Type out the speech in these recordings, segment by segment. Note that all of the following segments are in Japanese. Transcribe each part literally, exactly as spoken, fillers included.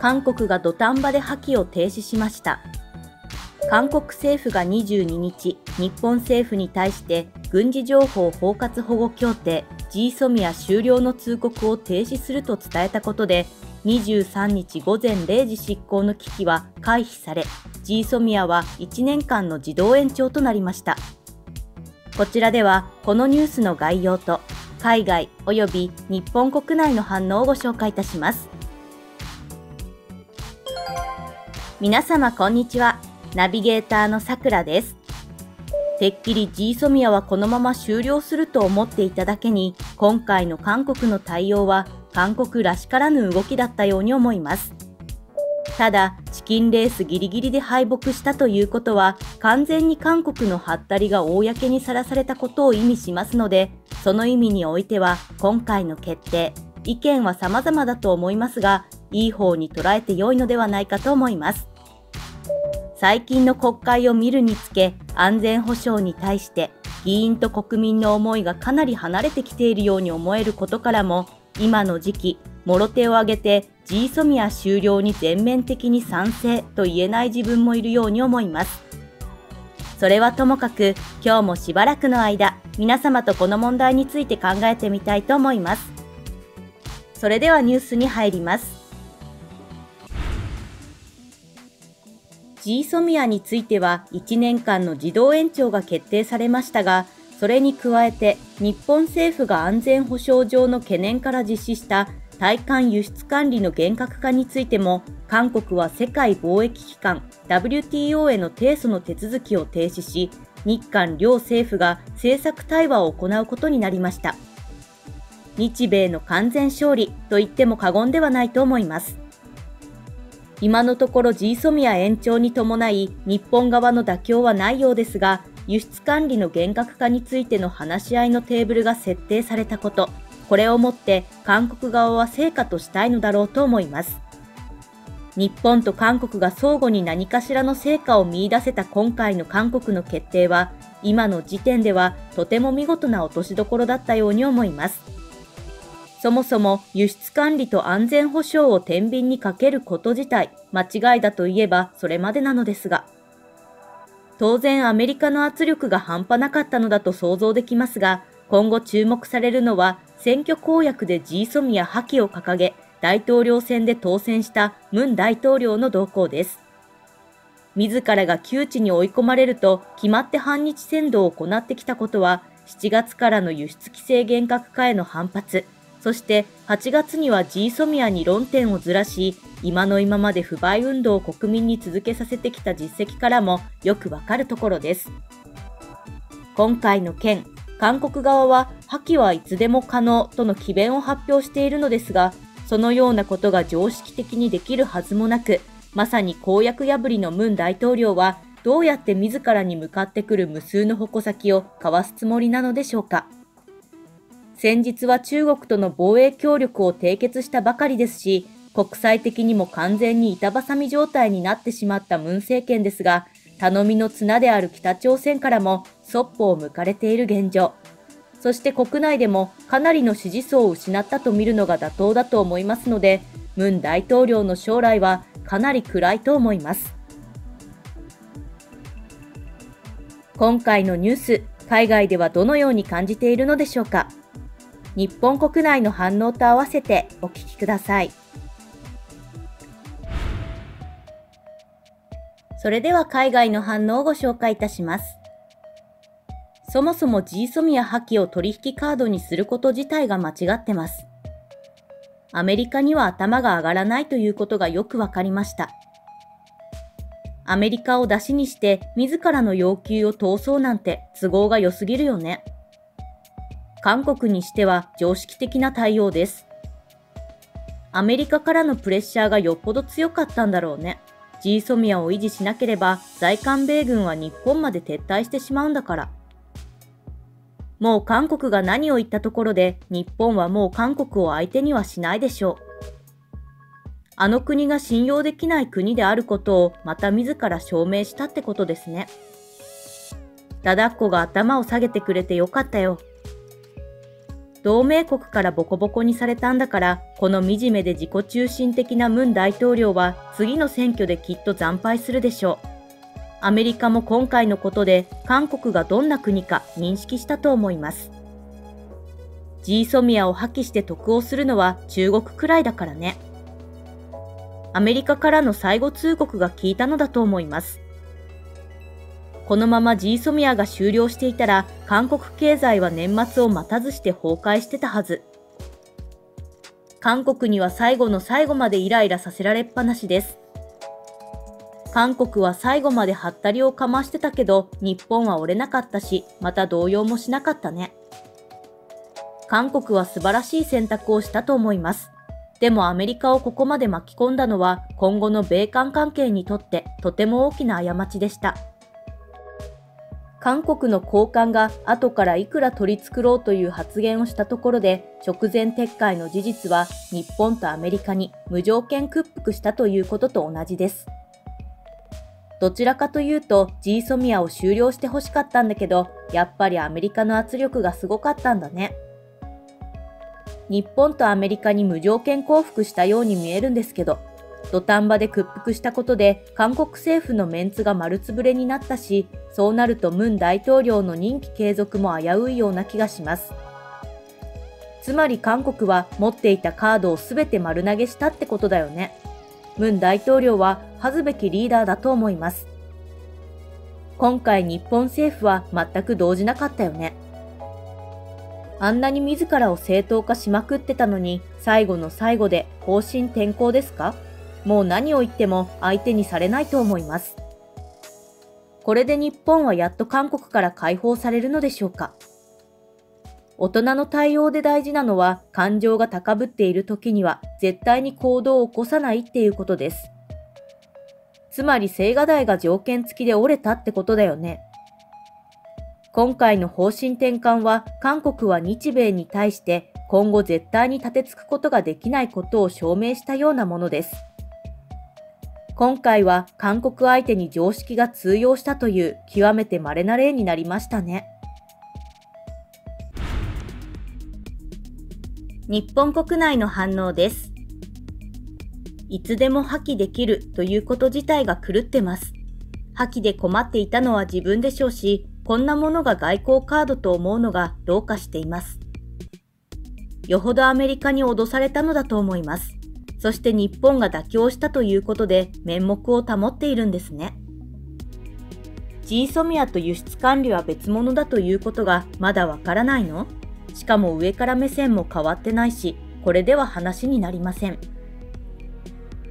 韓国が土壇場で破棄を停止しました。韓国政府がにじゅうににち、日本政府に対して軍事情報包括保護協定 ジーソミア 終了の通告を停止すると伝えたことで、にじゅうさんにち午前れいじ執行の危機は回避され、ジーソミアはいちねんかんの自動延長となりました。こちらでは、このニュースの概要と、海外及び日本国内の反応をご紹介いたします。皆様こんにちは。ナビゲーターのさくらです。てっきり ジーソミアはこのまま終了すると思っていただけに、今回の韓国の対応は韓国らしからぬ動きだったように思います。ただ、チキンレースギリギリで敗北したということは、完全に韓国のハッタリが公にさらされたことを意味しますので、その意味においては今回の決定、意見は様々だと思いますが、いい方に捉えて良いのではないかと思います。最近の国会を見るにつけ、安全保障に対して議員と国民の思いがかなり離れてきているように思えることからも、今の時期、もろ手を挙げて ジーソミア終了に全面的に賛成と言えない自分もいるように思います。それはともかく、今日もしばらくの間、皆様とこの問題について考えてみたいと思います。それではニュースに入ります。ジーソミアについてはいちねんかんの自動延長が決定されましたが、それに加えて日本政府が安全保障上の懸念から実施した対韓輸出管理の厳格化についても、韓国は世界貿易機関 ダブリューティーオー への提訴の手続きを停止し、日韓両政府が政策対話を行うことになりました。日米の完全勝利と言っても過言ではないと思います。今のところ ジーソミア延長に伴い、日本側の妥協はないようですが、輸出管理の厳格化についての話し合いのテーブルが設定されたこと、これをもって韓国側は成果としたいのだろうと思います。日本と韓国が相互に何かしらの成果を見出せた今回の韓国の決定は、今の時点ではとても見事な落としどころだったように思います。そもそも輸出管理と安全保障を天秤にかけること自体、間違いだといえばそれまでなのですが、当然アメリカの圧力が半端なかったのだと想像できますが、今後注目されるのは、選挙公約で ジーソミア破棄を掲げ、大統領選で当選したムン大統領の動向です。自らが窮地に追い込まれると、決まって反日扇動を行ってきたことは、しちがつからの輸出規制厳格化への反発、そしてはちがつには ジーソミアに論点をずらし、今の今まで不買運動を国民に続けさせてきた実績からもよくわかるところです。今回の件、韓国側は破棄はいつでも可能との詭弁を発表しているのですが、そのようなことが常識的にできるはずもなく、まさに公約破りのムン大統領はどうやって自らに向かってくる無数の矛先をかわすつもりなのでしょうか。先日は中国との防衛協力を締結したばかりですし、国際的にも完全に板挟み状態になってしまったムン政権ですが、頼みの綱である北朝鮮からもそっぽを向かれている現状。そして国内でもかなりの支持層を失ったと見るのが妥当だと思いますので、ムン大統領の将来はかなり暗いと思います。今回のニュース、海外ではどのように感じているのでしょうか。日本国内の反応と合わせてお聞きください。それでは海外の反応をご紹介いたします。そもそも ジーソミア破棄を取引カードにすること自体が間違ってます。アメリカには頭が上がらないということがよくわかりました。アメリカを出しにして自らの要求を通そうなんて都合が良すぎるよね。韓国にしては常識的な対応です。アメリカからのプレッシャーがよっぽど強かったんだろうね。ジーソミアを維持しなければ在韓米軍は日本まで撤退してしまうんだから。もう韓国が何を言ったところで日本はもう韓国を相手にはしないでしょう。あの国が信用できない国であることをまた自ら証明したってことですね。だだっこが頭を下げてくれてよかったよ。同盟国からボコボコにされたんだから、この惨めで自己中心的なムン大統領は次の選挙できっと惨敗するでしょう。アメリカも今回のことで韓国がどんな国か認識したと思います。ジーソミアを破棄して得をするのは中国くらいだからね。アメリカからの最後通告が効いたのだと思います。このまま ジーソミアが終了していたら韓国経済は年末を待たずして崩壊してたはず。韓国には最後の最後までイライラさせられっぱなしです。韓国は最後までハッタリをかましてたけど日本は折れなかったし、また動揺もしなかったね。韓国は素晴らしい選択をしたと思います。でもアメリカをここまで巻き込んだのは今後の米韓関係にとってとても大きな過ちでした。韓国の高官が後からいくら取り繕ろうという発言をしたところで、直前撤回の事実は日本とアメリカに無条件屈服したということと同じです。どちらかというと ジーソミアを終了してほしかったんだけど、やっぱりアメリカの圧力がすごかったんだね。日本とアメリカに無条件降伏したように見えるんですけど、土壇場で屈服したことで韓国政府のメンツが丸つぶれになったし、そうなるとムン大統領の任期継続も危ういような気がします。つまり韓国は持っていたカードを全て丸投げしたってことだよね。ムン大統領は恥ずべきリーダーだと思います。今回日本政府は全く動じなかったよね。あんなに自らを正当化しまくってたのに、最後の最後で方針転向ですか？もう何を言っても相手にされないと思います。これで日本はやっと韓国から解放されるのでしょうか。大人の対応で大事なのは、感情が高ぶっている時には絶対に行動を起こさないっていうことです。つまり青瓦台が条件付きで折れたってことだよね。今回の方針転換は韓国は日米に対して今後絶対に立てつくことができないことを証明したようなものです。今回は韓国相手に常識が通用したという極めて稀な例になりましたね。日本国内の反応です。いつでも破棄できるということ自体が狂ってます。破棄で困っていたのは自分でしょうし、こんなものが外交カードと思うのがどうかしています。よほどアメリカに脅されたのだと思います。そして日本が妥協したということで面目を保っているんですね。ジーソミアと輸出管理は別物だということがまだわからないの？しかも上から目線も変わってないし、これでは話になりません。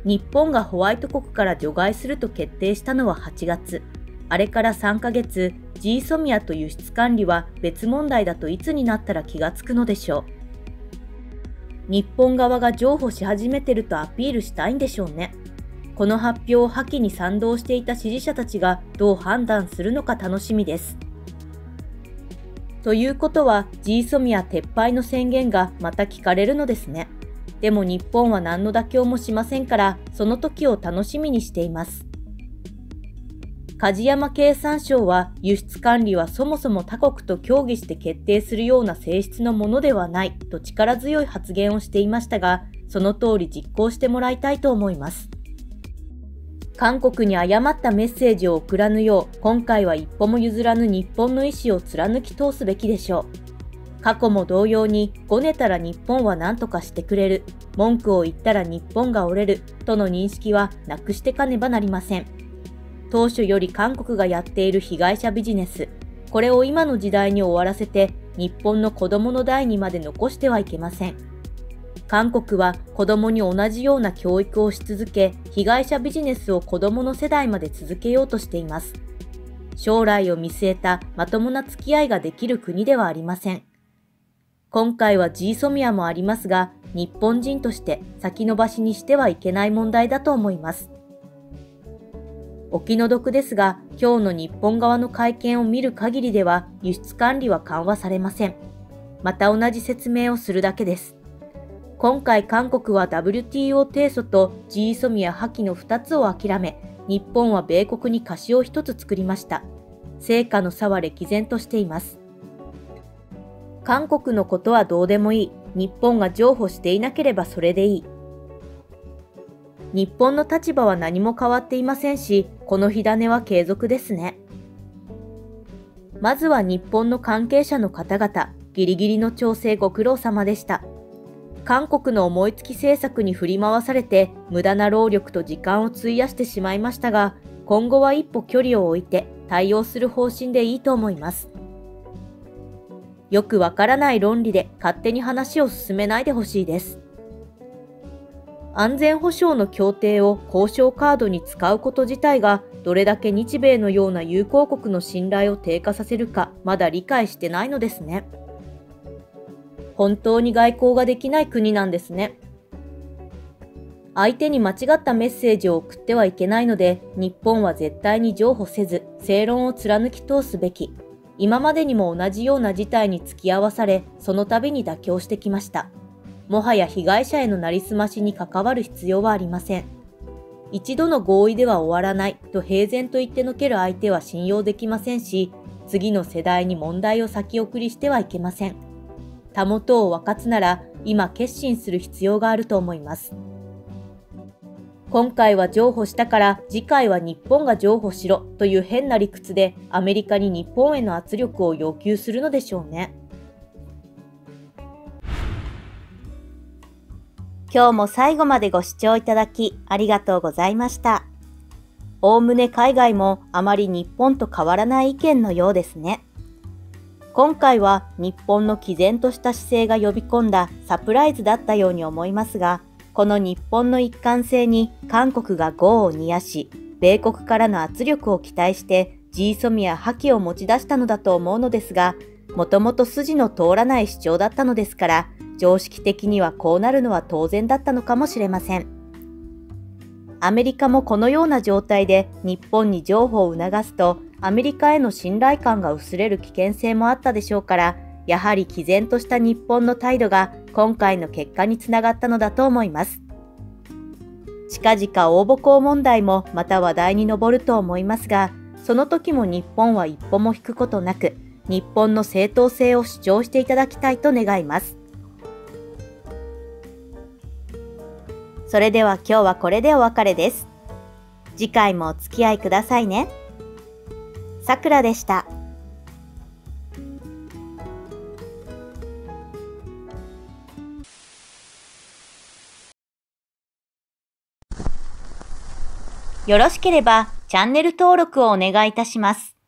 日本がホワイト国から除外すると決定したのははちがつ。あれからさんかげつ、ジーソミアと輸出管理は別問題だといつになったら気がつくのでしょう。日本側が譲歩し始めてるとアピールしたいんでしょうね。この発表を破棄に賛同していた支持者たちがどう判断するのか楽しみです。ということは ジーソミア撤廃の宣言がまた聞かれるのですね。でも日本は何の妥協もしませんから、その時を楽しみにしています。梶山経産省は輸出管理はそもそも他国と協議して決定するような性質のものではないと力強い発言をしていましたが、その通り実行してもらいたいと思います。韓国に誤ったメッセージを送らぬよう、今回は一歩も譲らぬ日本の意思を貫き通すべきでしょう。過去も同様に、ごねたら日本は何とかしてくれる、文句を言ったら日本が折れるとの認識はなくしてかねばなりません。当初より韓国がやっている被害者ビジネス、これを今の時代に終わらせて日本の子供の代にまで残してはいけません。韓国は子供に同じような教育をし続け、被害者ビジネスを子供の世代まで続けようとしています。将来を見据えたまともな付き合いができる国ではありません。今回は ジーソミアもありますが、日本人として先延ばしにしてはいけない問題だと思います。お気の毒ですが、今日の日本側の会見を見る限りでは輸出管理は緩和されません。また同じ説明をするだけです。今回韓国は ダブリューティーオー 提訴と ジーソミア破棄のふたつを諦め、日本は米国に貸しをひとつ作りました。成果の差は歴然としています。韓国のことはどうでもいい。日本が譲歩していなければそれでいい。日本の立場は何も変わっていませんし、この火種は継続ですね。まずは日本の関係者の方々、ギリギリの調整ご苦労様でした。韓国の思いつき政策に振り回されて、無駄な労力と時間を費やしてしまいましたが、今後は一歩距離を置いて対応する方針でいいと思います。よくわからない論理で勝手に話を進めないでほしいです。安全保障の協定を交渉カードに使うこと自体がどれだけ日米のような友好国の信頼を低下させるかまだ理解してないのですね。本当に外交ができない国なんですね。相手に間違ったメッセージを送ってはいけないので、日本は絶対に譲歩せず正論を貫き通すべき。今までにも同じような事態に付き合わされ、その度に妥協してきました。もはや被害者へのなりすましに関わる必要はありません。一度の合意では終わらないと平然と言ってのける相手は信用できませんし、次の世代に問題を先送りしてはいけません。たもとを分かつなら、今決心する必要があると思います。今回は譲歩したから次回は日本が譲歩しろという変な理屈でアメリカに日本への圧力を要求するのでしょうね。今日も最後までご視聴いただきありがとうございました。おおむね海外もあまり日本と変わらない意見のようですね。今回は日本の毅然とした姿勢が呼び込んだサプライズだったように思いますが、この日本の一貫性に韓国が業を煮やし、米国からの圧力を期待して ジーソミア 破棄を持ち出したのだと思うのですが、もともと筋の通らない主張だったのですから、常識的にはこうなるのは当然だったのかもしれません。アメリカもこのような状態で日本に譲歩を促すと、アメリカへの信頼感が薄れる危険性もあったでしょうから、やはり毅然とした日本の態度が今回の結果につながったのだと思います。近々応募校問題もまた話題に上ると思いますが、その時も日本は一歩も引くことなく、日本の正当性を主張していただきたいと願います。それでは今日はこれでお別れです。次回もお付き合いくださいね。さくらでした。よろしければチャンネル登録をお願いいたします。